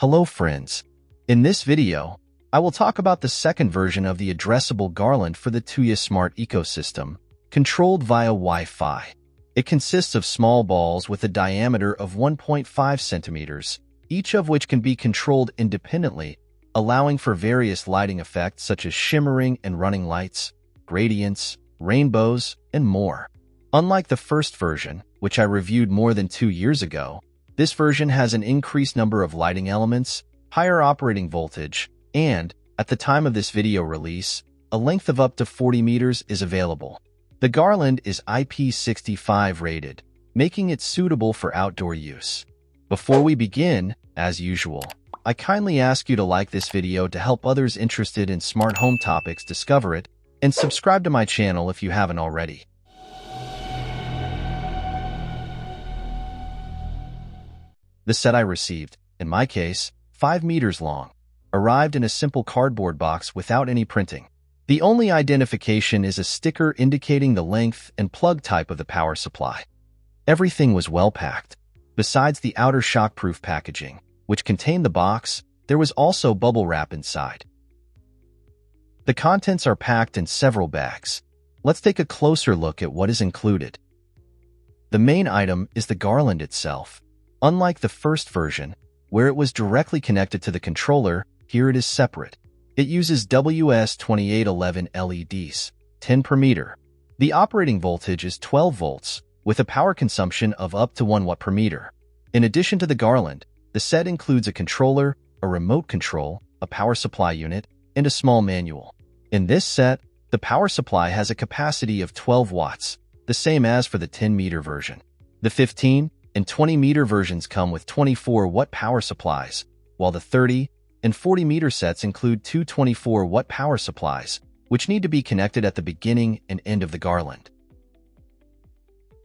Hello friends. In this video, I will talk about the second version of the addressable garland for the Tuya Smart ecosystem, controlled via Wi-Fi. It consists of small balls with a diameter of 1.5 centimeters, each of which can be controlled independently, allowing for various lighting effects such as shimmering and running lights, gradients, rainbows, and more. Unlike the first version, which I reviewed more than 2 years ago, this version has an increased number of lighting elements, higher operating voltage, and, at the time of this video release, a length of up to 40 meters is available. The garland is IP65 rated, making it suitable for outdoor use. Before we begin, as usual, I kindly ask you to like this video to help others interested in smart home topics discover it, and subscribe to my channel if you haven't already. The set I received, in my case, 5 meters long, arrived in a simple cardboard box without any printing. The only identification is a sticker indicating the length and plug type of the power supply. Everything was well packed. Besides the outer shockproof packaging, which contained the box, there was also bubble wrap inside. The contents are packed in several bags. Let's take a closer look at what is included. The main item is the garland itself. Unlike the first version, where it was directly connected to the controller, here it is separate. It uses WS2811 LEDs, 10 per meter. The operating voltage is 12 volts, with a power consumption of up to 1 watt per meter. In addition to the garland, the set includes a controller, a remote control, a power supply unit, and a small manual. In this set, the power supply has a capacity of 12 watts, the same as for the 10-meter version. The 15 and 20-meter versions come with 24-watt power supplies, while the 30 and 40-meter sets include two 24-watt power supplies, which need to be connected at the beginning and end of the garland.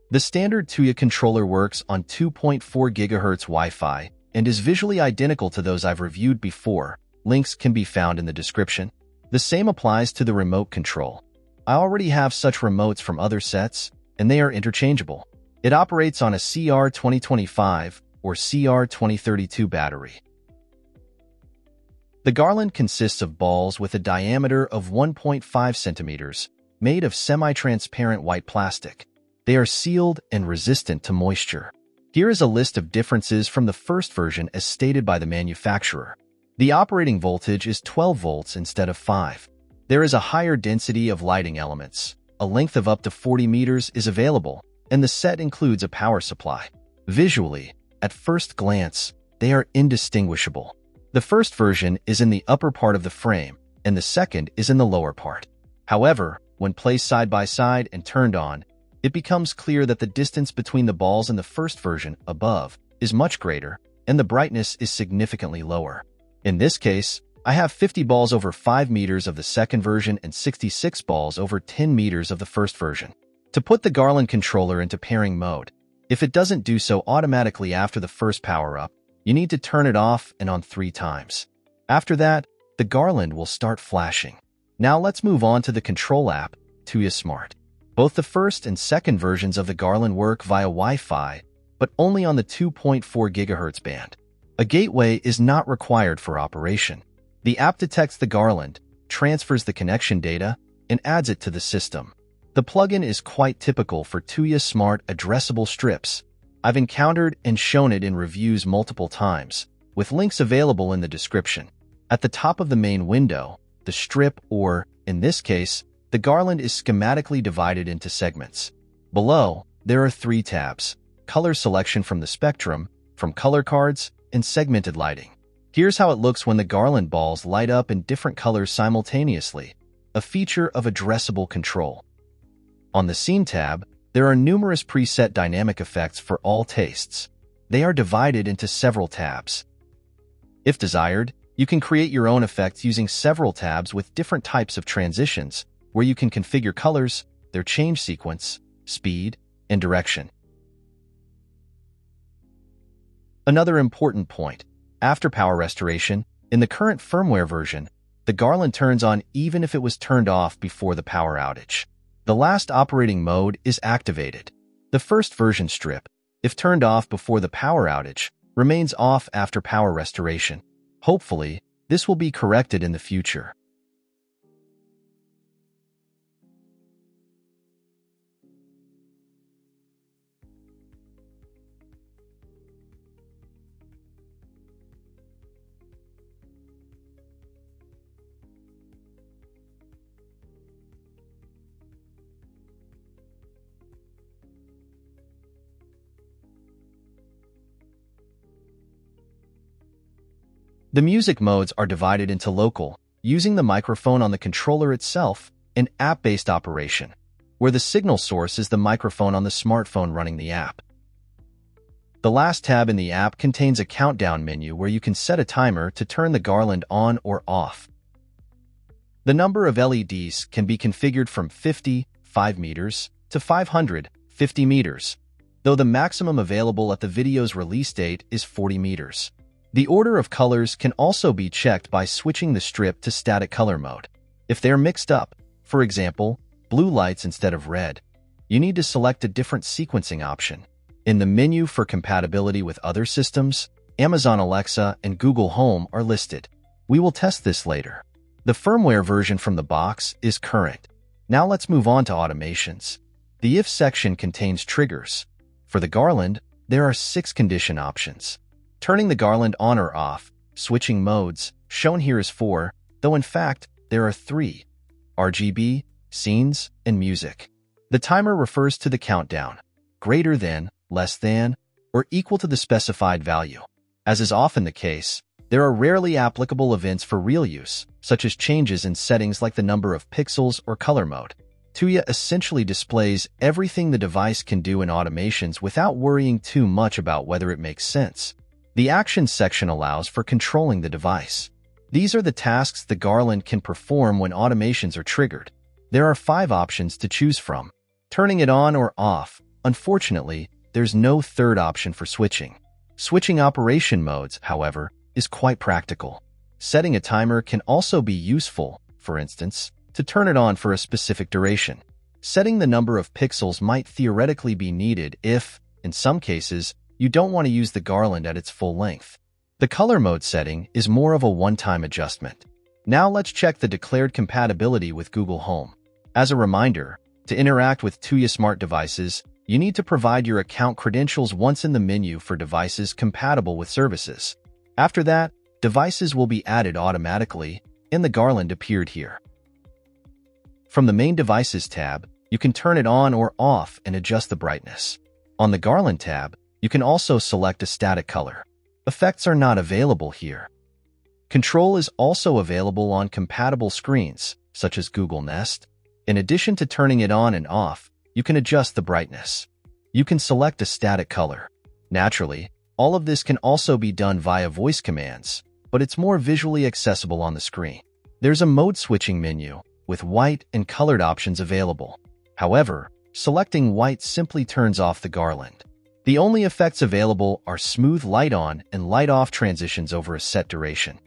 The standard Tuya controller works on 2.4 GHz Wi-Fi and is visually identical to those I've reviewed before. Links can be found in the description. The same applies to the remote control. I already have such remotes from other sets, and they are interchangeable. It operates on a CR2025 or CR2032 battery. The garland consists of balls with a diameter of 1.5 centimeters, made of semi-transparent white plastic. They are sealed and resistant to moisture. Here is a list of differences from the first version as stated by the manufacturer. The operating voltage is 12 volts instead of 5. There is a higher density of lighting elements. A length of up to 40 meters is available, and the set includes a power supply. Visually, at first glance, they are indistinguishable. The first version is in the upper part of the frame, and the second is in the lower part. However, when placed side by side and turned on, it becomes clear that the distance between the balls in the first version, above, is much greater, and the brightness is significantly lower. In this case, I have 50 balls over 5 meters of the second version and 66 balls over 10 meters of the first version. To put the garland controller into pairing mode, if it doesn't do so automatically after the first power-up, you need to turn it off and on 3 times. After that, the garland will start flashing. Now let's move on to the control app, Tuya Smart. Both the first and second versions of the garland work via Wi-Fi, but only on the 2.4 GHz band. A gateway is not required for operation. The app detects the garland, transfers the connection data, and adds it to the system. The plugin is quite typical for Tuya Smart addressable strips. I've encountered and shown it in reviews multiple times, with links available in the description. At the top of the main window, the strip or, in this case, the garland is schematically divided into segments. Below, there are 3 tabs: color selection from the spectrum, from color cards, and segmented lighting. Here's how it looks when the garland balls light up in different colors simultaneously, a feature of addressable control. On the Scene tab, there are numerous preset dynamic effects for all tastes. They are divided into several tabs. If desired, you can create your own effects using several tabs with different types of transitions, where you can configure colors, their change sequence, speed, and direction. Another important point: after power restoration, in the current firmware version, the garland turns on even if it was turned off before the power outage. The last operating mode is activated. The first version strip, if turned off before the power outage, remains off after power restoration. Hopefully, this will be corrected in the future. The music modes are divided into local, using the microphone on the controller itself, an app-based operation, where the signal source is the microphone on the smartphone running the app. The last tab in the app contains a countdown menu where you can set a timer to turn the garland on or off. The number of LEDs can be configured from 50 (5 meters) to 500 (50 meters), though the maximum available at the video's release date is 40 meters. The order of colors can also be checked by switching the strip to static color mode. If they're mixed up, for example, blue lights instead of red, you need to select a different sequencing option. In the menu for compatibility with other systems, Amazon Alexa and Google Home are listed. We will test this later. The firmware version from the box is current. Now let's move on to automations. The if section contains triggers. For the garland, there are 6 condition options. Turning the garland on or off, switching modes, shown here is 4, though in fact, there are 3, RGB, scenes, and music. The timer refers to the countdown, greater than, less than, or equal to the specified value. As is often the case, there are rarely applicable events for real use, such as changes in settings like the number of pixels or color mode. Tuya essentially displays everything the device can do in automations without worrying too much about whether it makes sense. The Actions section allows for controlling the device. These are the tasks the garland can perform when automations are triggered. There are 5 options to choose from. Turning it on or off. Unfortunately, there's no third option for switching. Switching operation modes, however, is quite practical. Setting a timer can also be useful, for instance, to turn it on for a specific duration. Setting the number of pixels might theoretically be needed if, in some cases, you don't want to use the garland at its full length. The color mode setting is more of a one-time adjustment. Now let's check the declared compatibility with Google Home. As a reminder, to interact with Tuya Smart devices, you need to provide your account credentials once in the menu for devices compatible with services. After that, devices will be added automatically, and the garland appeared here. From the main devices tab, you can turn it on or off and adjust the brightness. On the garland tab, you can also select a static color. Effects are not available here. Control is also available on compatible screens, such as Google Nest. In addition to turning it on and off, you can adjust the brightness. You can select a static color. Naturally, all of this can also be done via voice commands, but it's more visually accessible on the screen. There's a mode switching menu, with white and colored options available. However, selecting white simply turns off the garland. The only effects available are smooth light on and light off transitions over a set duration.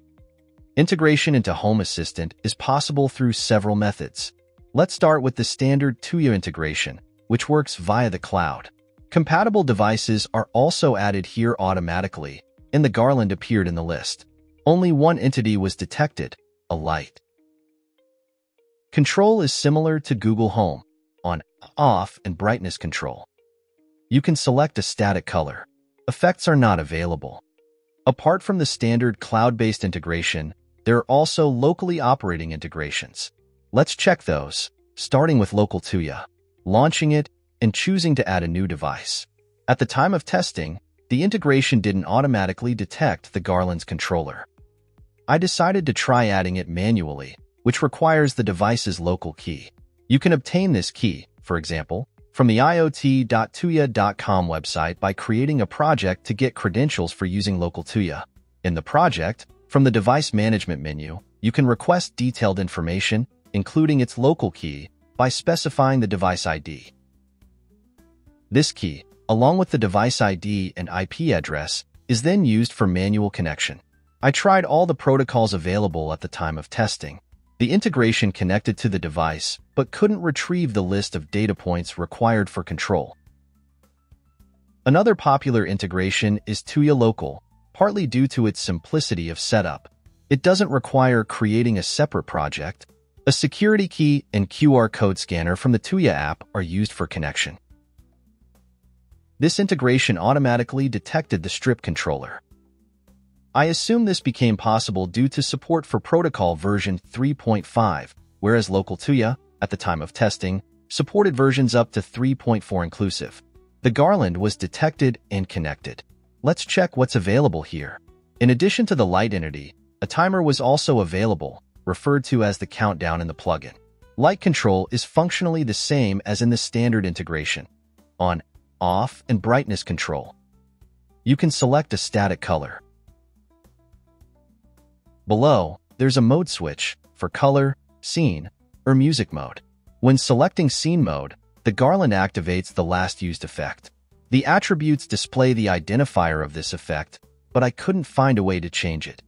Integration into Home Assistant is possible through several methods. Let's start with the standard Tuya integration, which works via the cloud. Compatible devices are also added here automatically, and the garland appeared in the list. Only one entity was detected, a light. Control is similar to Google Home, on, off, and brightness control. You can select a static color. Effects are not available. Apart from the standard cloud-based integration, there are also locally operating integrations. Let's check those, starting with LocalTuya, launching it, and choosing to add a new device. At the time of testing, the integration didn't automatically detect the garland's controller. I decided to try adding it manually, which requires the device's local key. You can obtain this key, for example, from the iot.tuya.com website by creating a project to get credentials for using LocalTuya. In the project, from the device management menu, you can request detailed information, including its local key, by specifying the device ID. This key, along with the device ID and IP address, is then used for manual connection. I tried all the protocols available at the time of testing. The integration connected to the device, but couldn't retrieve the list of data points required for control. Another popular integration is Tuya Local, partly due to its simplicity of setup. It doesn't require creating a separate project. A security key and QR code scanner from the Tuya app are used for connection. This integration automatically detected the strip controller. I assume this became possible due to support for protocol version 3.5, whereas LocalTuya, at the time of testing, supported versions up to 3.4 inclusive. The garland was detected and connected. Let's check what's available here. In addition to the light entity, a timer was also available, referred to as the countdown in the plugin. Light control is functionally the same as in the standard integration. On off and brightness control, you can select a static color. Below, there's a mode switch for color, scene, or music mode. When selecting scene mode, the garland activates the last used effect. The attributes display the identifier of this effect, but I couldn't find a way to change it.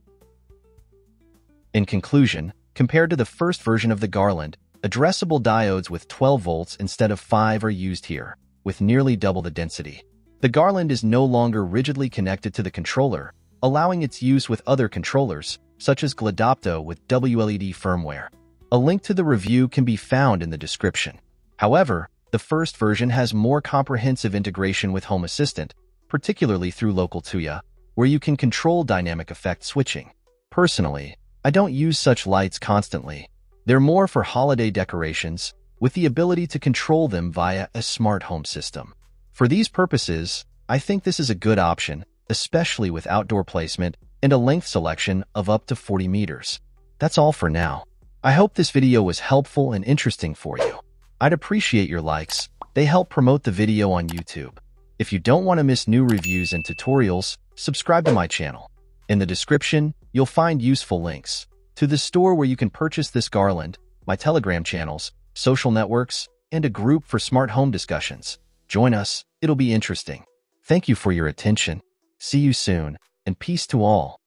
In conclusion, compared to the first version of the garland, addressable diodes with 12 volts instead of 5 are used here, with nearly double the density. The garland is no longer rigidly connected to the controller, allowing its use with other controllers, such as Gledopto with WLED firmware. A link to the review can be found in the description. However, the first version has more comprehensive integration with Home Assistant, particularly through LocalTuya, where you can control dynamic effect switching. Personally, I don't use such lights constantly. They're more for holiday decorations, with the ability to control them via a smart home system. For these purposes, I think this is a good option, especially with outdoor placement and a length selection of up to 40 meters. That's all for now. I hope this video was helpful and interesting for you. I'd appreciate your likes. They help promote the video on YouTube. If you don't want to miss new reviews and tutorials, subscribe to my channel. In the description, you'll find useful links to the store where you can purchase this garland, my Telegram channels, social networks, and a group for smart home discussions. Join us, it'll be interesting. Thank you for your attention. See you soon, and peace to all.